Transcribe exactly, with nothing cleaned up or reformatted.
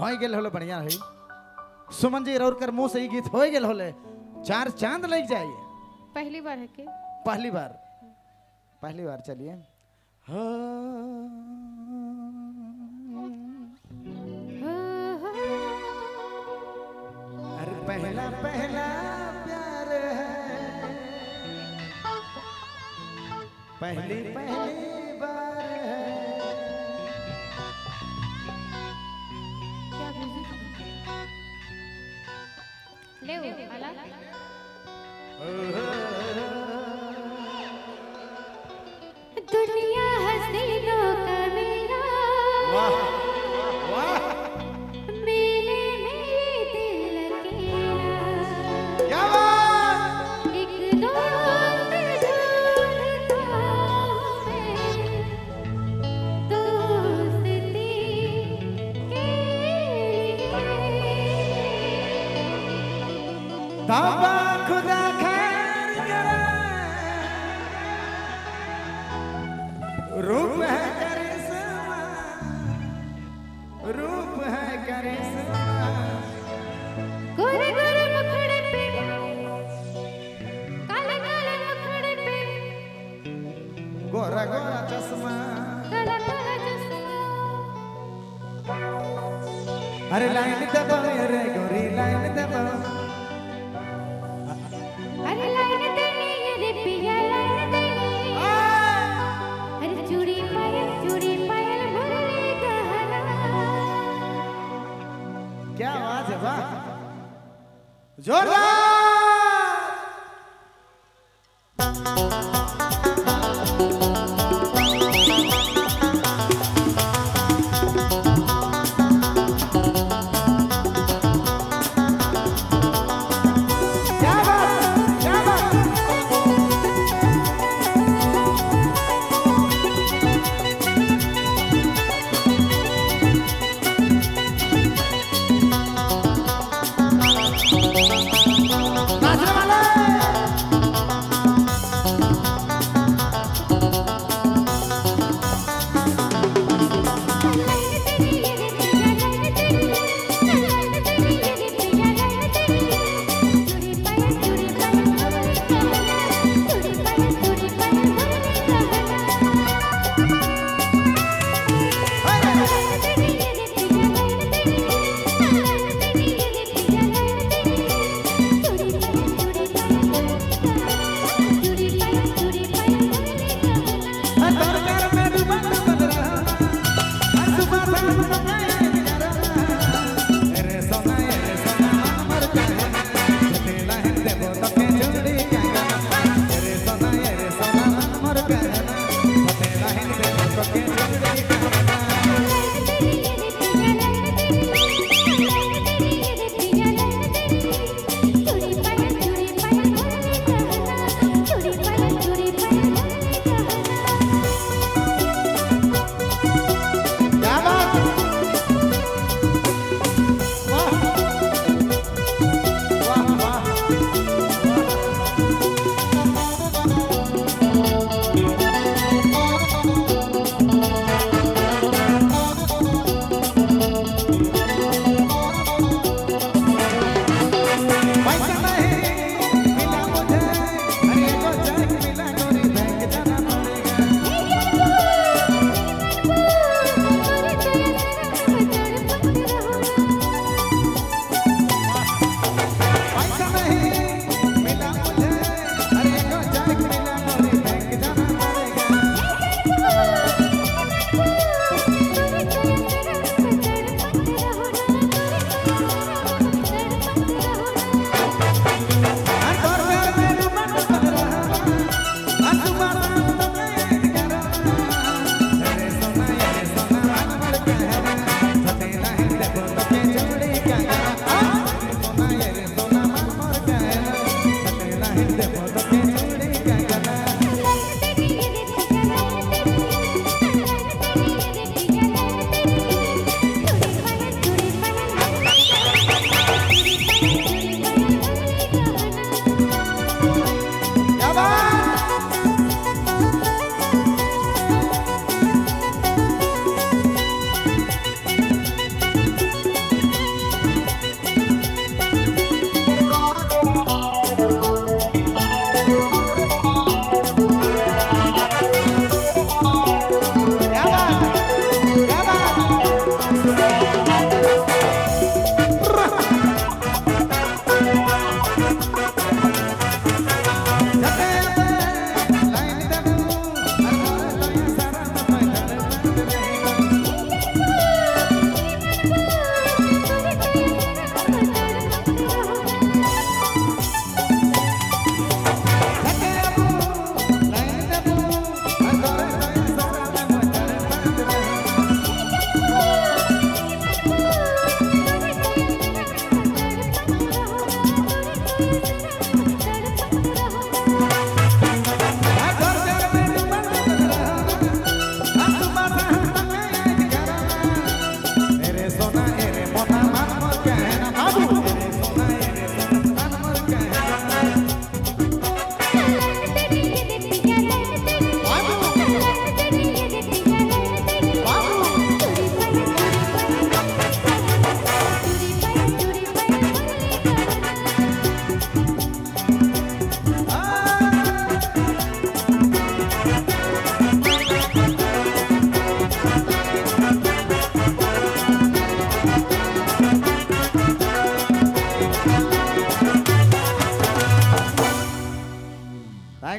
हो गेल होले बढ़िया है। सुमन जी रौरकर मुंह से ही गीत हो गेल होले, चार चांद लग जाए। पहली बार है के पहली बार पहली बार चलिए। अरे पहला पहला प्यार है, पहली पहली बार है। क्या ले दुनिया हसीनों का मेला। वाह वाह मेले में दिल अकेला। क्या बात। एक दोस्त ढूंढता मैं दोस्ती के लिए। ताबा खुदा रूप है करिश्मा, रूप है करिश्मा। गोरे गोरे मुखड़े पे, काले काले मुखड़े पे, गोरा गोरा चश्मा, काला काला चश्मा। अरे लाइन दबाओ, अरे गोरी लाइन दबाओ। अरे लाइन देनी है रे पिया लाइन देनी। अरे चूड़ी पायल चूड़ी पायल भरले गहना। क्या आवाज है, वाह जोरदार। Thank you.